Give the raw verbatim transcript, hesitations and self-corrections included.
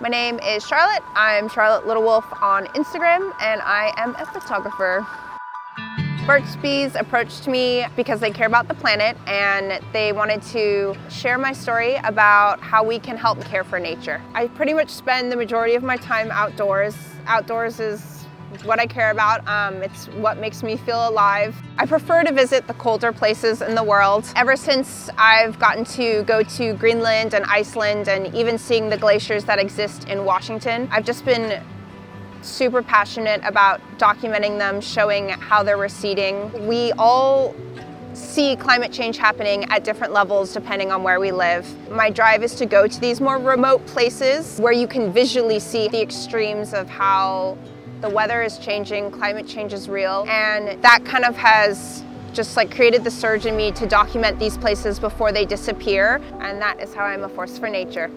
My name is Charlotte. I'm Charlotte Little Wolf on Instagram, and I am a photographer. Burt's Bees approached me because they care about the planet and they wanted to share my story about how we can help care for nature. I pretty much spend the majority of my time outdoors. Outdoors is what I care about. Um, it's what makes me feel alive. I prefer to visit the colder places in the world. Ever since I've gotten to go to Greenland and Iceland and even seeing the glaciers that exist in Washington, I've just been super passionate about documenting them, showing how they're receding. We all see climate change happening at different levels depending on where we live. My drive is to go to these more remote places where you can visually see the extremes of how the weather is changing, climate change is real, and that kind of has just like created the surge in me to document these places before they disappear, and that is how I'm a force for nature.